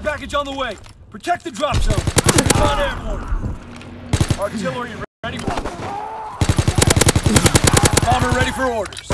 care package on the way. Protect the drop zone. It's on airborne. Artillery ready for orders. Bomber ready for orders.